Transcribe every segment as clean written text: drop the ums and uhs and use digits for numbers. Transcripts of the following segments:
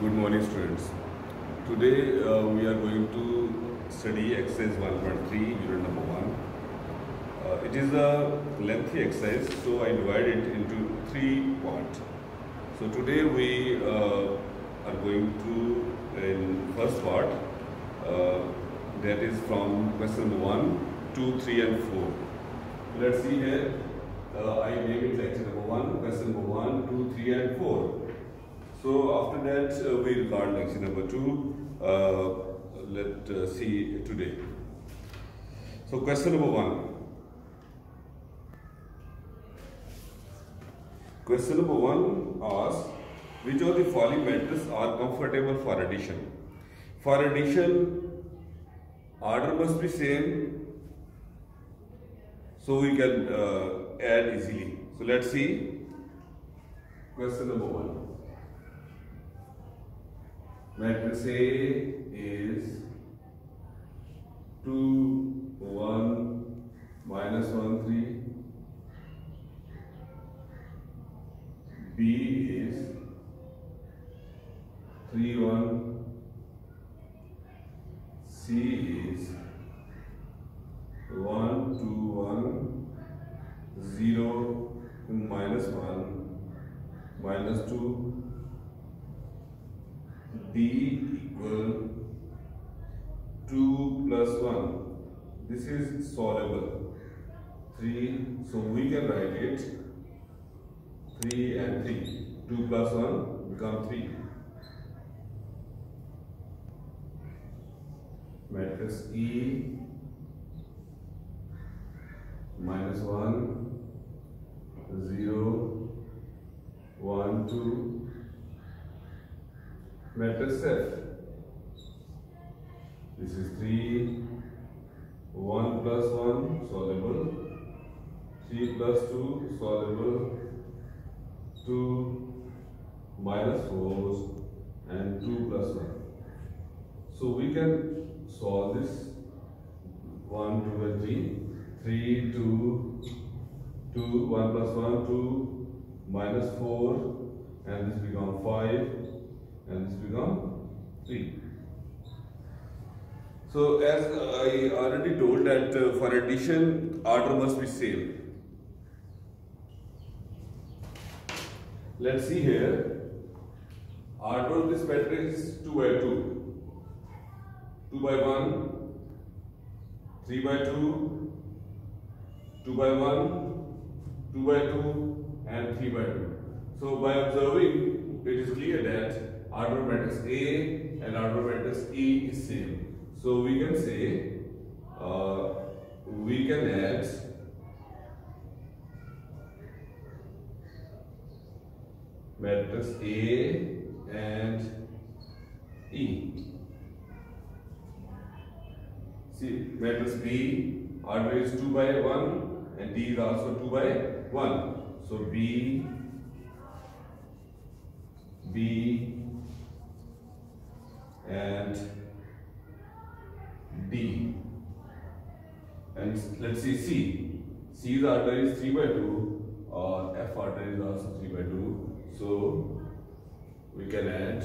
Good morning students. Today we are going to study exercise 1.3 unit number 1. It is a lengthy exercise, so I divide it into 3 parts. So today we are going to, in first part, that is from question 1, 2, 3 and 4. Let's see here, I name it lecture number 1, question number 1, 2, 3 and 4. So after that we regard lecture number 2. Let's see today. So question number 1. Question number 1 asks, which of the following matrices are comfortable for addition? For addition, order must be same, so we can add easily. So let's see question number 1. Matrix A is 2, 1, minus 1, 3. B is 3, 1. C is 1, 2, 1, 0, minus 1, minus 2. D equal 2 plus 1. This is solvable. 3, so we can write it 3 and 3. 2 plus 1 become 3. Matrix E minus 1, 0, 1, 2. Matrix F, this is 3, 1 plus 1 solvable, 3 plus 2 solvable, 2 minus 4 and 2 plus 1. So we can solve this 1, 2 and 3, 3, 2, 2, 1 plus 1, 2 minus 4 and this becomes 5. And this becomes 3. So as I already told that for addition order must be same. Let's see here, order of this matrix is 2 by 2, 2 by 1, 3 by 2, 2 by 1, 2 by 2 and 3 by 2. So by observing it is clear that order matrix A and order matrix E is same. So we can say we can add matrix A and E. See, matrix B order is 2 by 1 and D is also 2 by 1. So B and D, and let's see C. C's order is 3 by 2 or F order is also 3 by 2. So we can add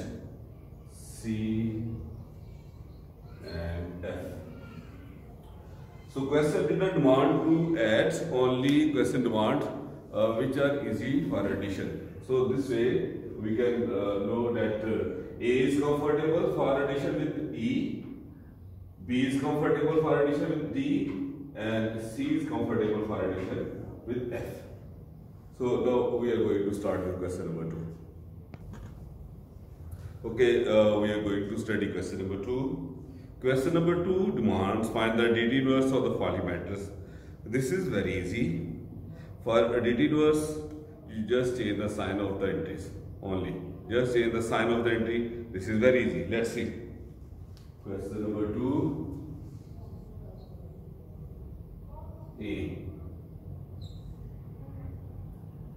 C and F. So question did not demand to add, only question demand which are easy for addition. So this way we can know that A is comfortable for addition with E, B is comfortable for addition with D, and C is comfortable for addition with F. So now we are going to start with question number 2. Okay, we are going to study question number 2. Question number 2 demands find the DT inverse of the following matrix. This is very easy. For a DT inverse, you just change the sign of the entries only. Just change the sign of the entry. This is very easy. Let's see. Question number 2. A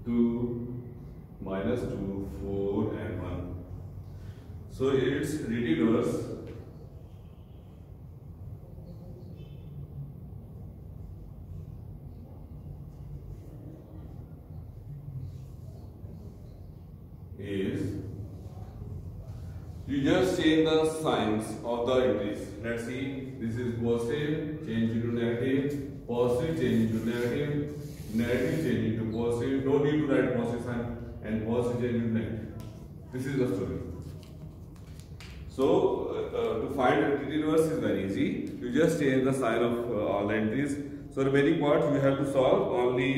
2 minus 2, 4 and 1. So it's DT inverse. You just change the signs of the English. Let's see. This is positive, change into negative. Positive change into negative. Negative change into positive. No need to write positive sign. And positive change into negative. This is the story. So to find entity reverse is very easy. You just change the sign of all the entries. So remaining part you have to solve. Only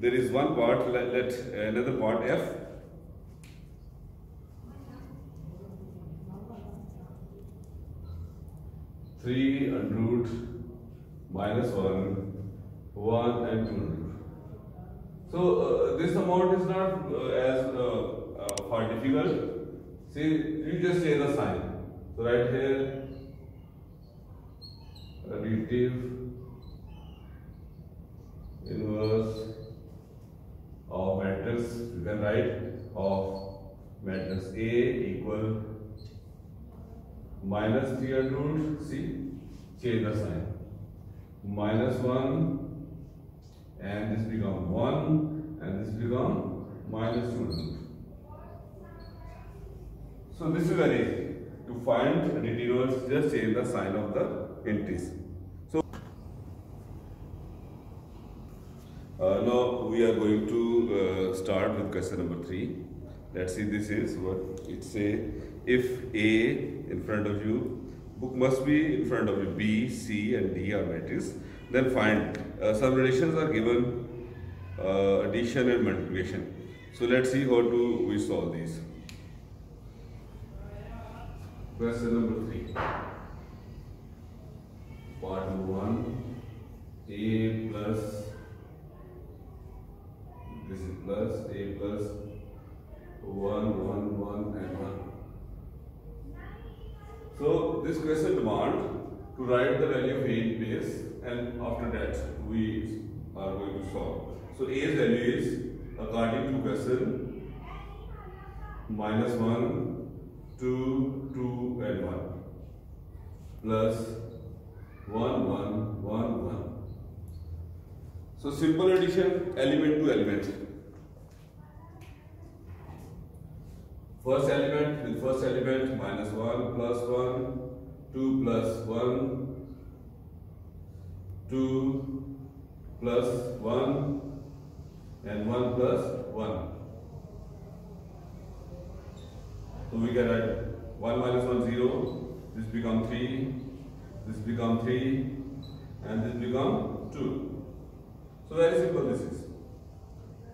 there is one part. Let another part F. Three and root minus 1, 1 and 2. So this amount is not as far difficult. See, you just say the sign. So right here, additive inverse of matrix. You can write of matrix A equal minus 3 and root, see, change the sign, minus 1 and this becomes 1 and this becomes minus 2 root. So this is very easy. To find entity reverse, just change the sign of the entries. So now we are going to start with question number 3. Let's see, this is what it says. If A in front of you, book must be in front of you, B, C and D are matrix. Then find some relations are given, addition and multiplication. So let's see how do we solve these. Question number 3. Part 1, A plus, this is plus, A plus 1, 1, 1 and 1. So this question demands to write the value of A in place, and after that we are going to solve. So A's value is, according to question, minus 1, 2, 2 and 1, plus 1, 1, 1, 1. So simple addition, element to element. First element with first element, minus 1 plus 1, 2 plus 1, 2 plus 1 and 1 plus 1. So we can write 1 minus 1, 0, this becomes 3, this becomes 3 and this becomes 2. So very simple this is,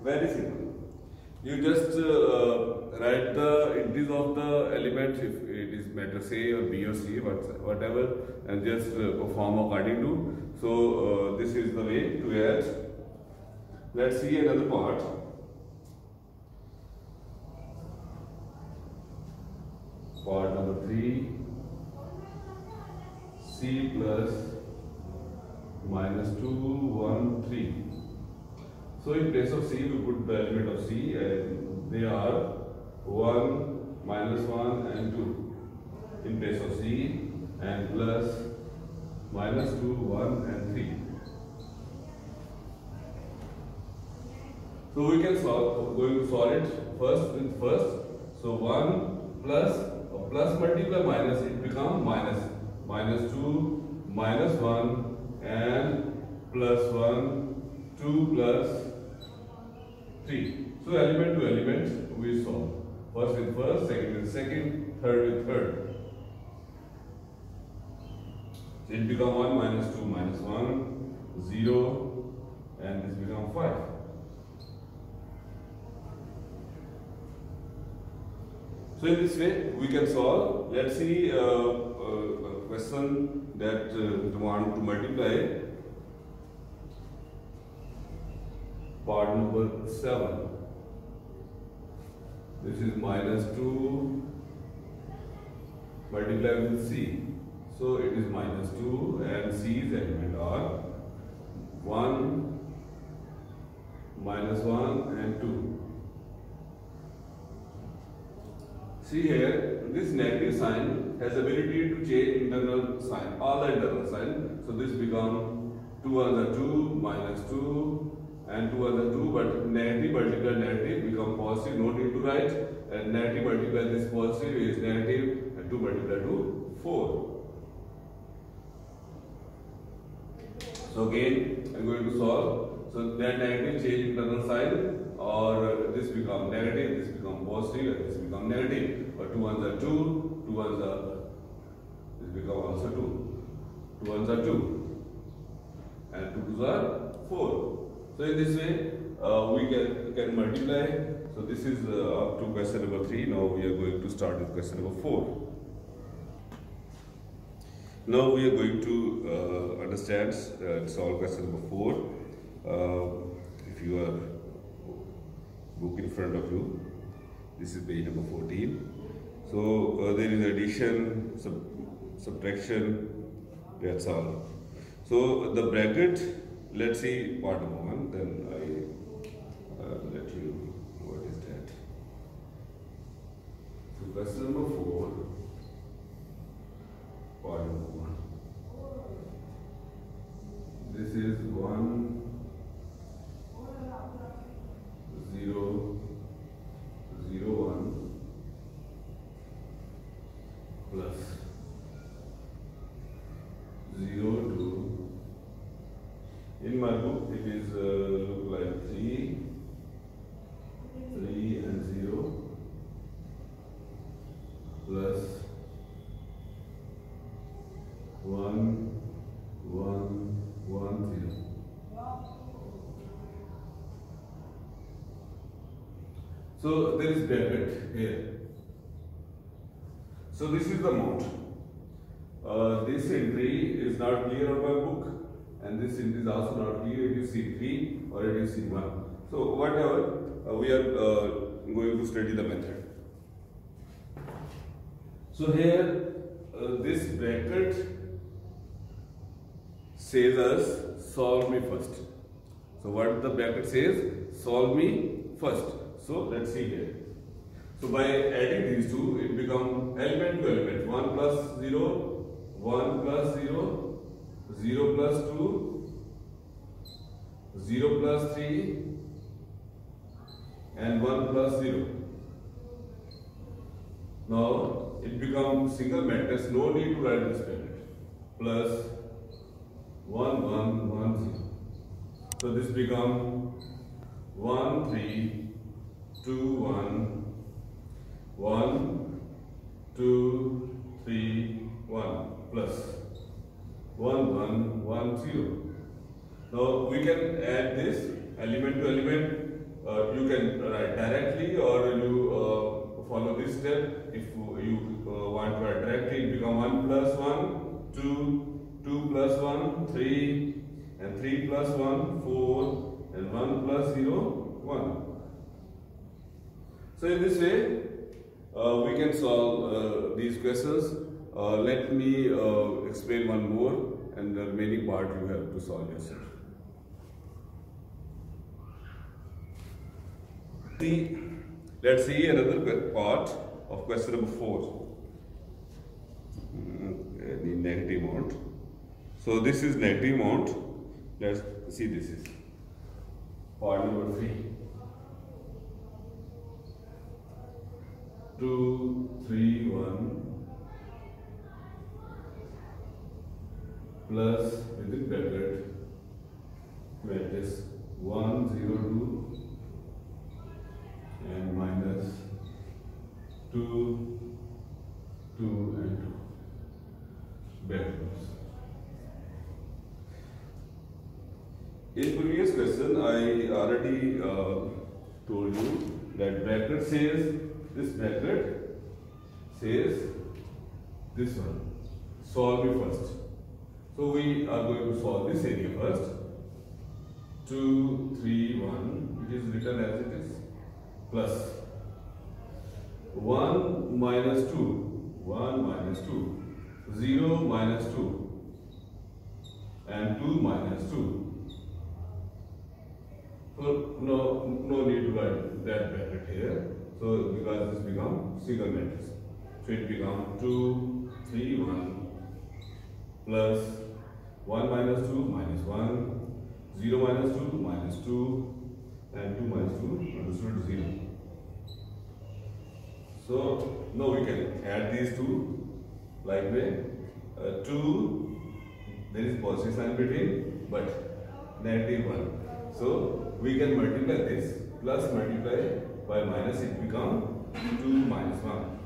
very simple. You just write the entries of the element, if it is matrix A or B or C, whatever, and just perform according to. So this is the way to add. Let's see another part. Part number 3, C plus minus 2, 1, 3. So in place of C we put the element of C and they are 1, minus 1 and 2 in place of C, and plus, minus 2, 1 and 3. So we can solve, going to solve it first with first. So 1 plus, plus multiply minus, it becomes minus, minus 2, minus 1 and plus 1, 2 plus 3. So element to element we solve. First with first, second with second, third with third. So it becomes 1 minus 2 minus 1, 0 and this becomes 5. So in this way we can solve. Let's see a question that demands to multiply. Part number 7. This is minus 2 multiplied with C. So it is minus 2 and C's element are 1, minus 1 and 2. See here, this negative sign has ability to change internal sign, all the internal sign. So this becomes 2 under 2, minus 2. And 2 other 2, but negative multiply negative become positive, no need to write, and negative multiply this positive is negative, and 2 multiplied to 4. So again, I'm going to solve. So that negative change internal sign, or this become negative, this become positive, and this become negative. But 2 ones are 2, 2 ones are. This become also 2. 2 ones are 2, and 2 twos are 4. So in this way, we can multiply. So this is up to question number 3. Now we are going to start with question number 4. Now we are going to understand and solve question number 4. If you are book in front of you, this is page number 14. So there is addition, subtraction. That's all. So the bracket. Let's see part 1. Then I let you know what is that. So question number 4. Part 1. This is 1, 0, 0, 1 plus 0, 2. In my book, it is look like 3, 3 and 0 plus 1, 1, 1, 0. So there is bracket here. So this is the amount. This entry is not clear on my book, and this entry is also not clear. It is C3 or it is C1. So whatever, we are going to study the method. So here, this bracket says us solve me first. So what the bracket says? Solve me first. So let's see here. So by adding these two, it becomes element to element. 1 plus 0, 1 plus 0, 0 plus 2, 0 plus 3, and 1 plus 0. Now it becomes single matrix. No need to write this bracket. Plus 1, 1, 1, 0. So this becomes 1, 3, 2, 1, 1, 2, 3, 1 plus 1, 1, 1, 0. Now we can add this element to element. You can write directly, or you follow this step. If you want to write directly, it becomes 1 plus 1, 2, 2 plus 1, 3, and 3 plus 1, 4, and 1 plus 0, 1. So in this way, we can solve these questions. Let me explain one more, and the remaining part you have to solve yourself. Let's see another part of question number 4. The negative amount. So this is negative amount. Let's see, this is part number 3. 2, 3, 1 plus within bracket matrix 1, 0, 2 and minus 2, 2 and 2 backwards. In previous question, I already told you that bracket says. This bracket says this one. Solve it first. So we are going to solve this area first. 2, 3, 1. It is written as it is. Plus 1 minus 2. 1 minus 2. 0 minus 2. And 2 minus 2. So no need to write that bracket here. So because this becomes single matrix, so it becomes 2, 3, 1 plus 1 minus 2 minus 1, 0 minus 2 minus 2, and 2 minus 2 minus 0. So now we can add these two like way. 2, there is positive sign between, but negative 1. So we can multiply this plus multiply by minus, it becomes 2 minus 1.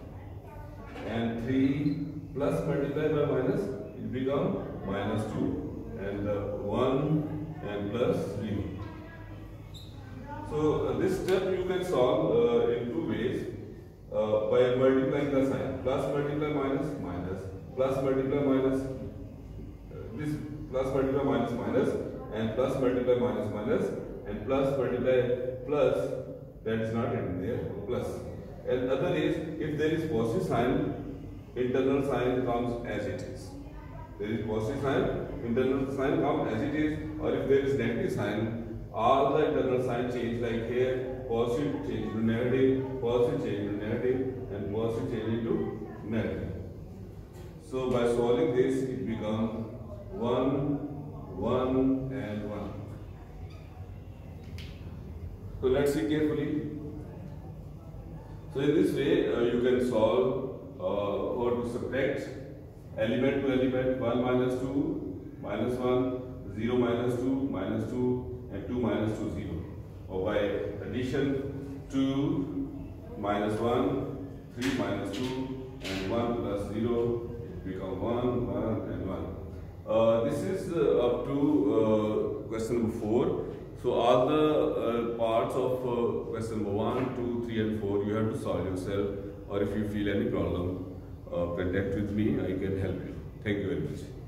And 3 plus multiply by minus, it becomes minus 2. And 1 and plus 0. So this step you can solve in two ways, by multiplying the sign. Plus multiply minus, minus. Plus multiply minus, this plus multiply minus, minus. And plus multiply minus, minus. And plus multiply plus, that is not in there, plus. And other is, if there is positive sign, internal sign comes as it is. There is positive sign, internal sign comes as it is. Or if there is negative sign, all the internal sign change, like here, positive change to negative, positive change to negative, and positive change to negative. So by solving this, it becomes 1, 1 and 1. So let's see carefully. So in this way, you can solve or to subtract element to element, 1 minus 2, minus 1, 0 minus 2, minus 2, and 2 minus 2, 0. Or by addition, 2 minus 1, 3 minus 2, and 1 plus 0, it becomes 1, 1, and 1. This is up to question number 4. So all the parts of question number 1, 2, 3, and 4, you have to solve yourself. Or if you feel any problem, contact with me, I can help you. Thank you very much.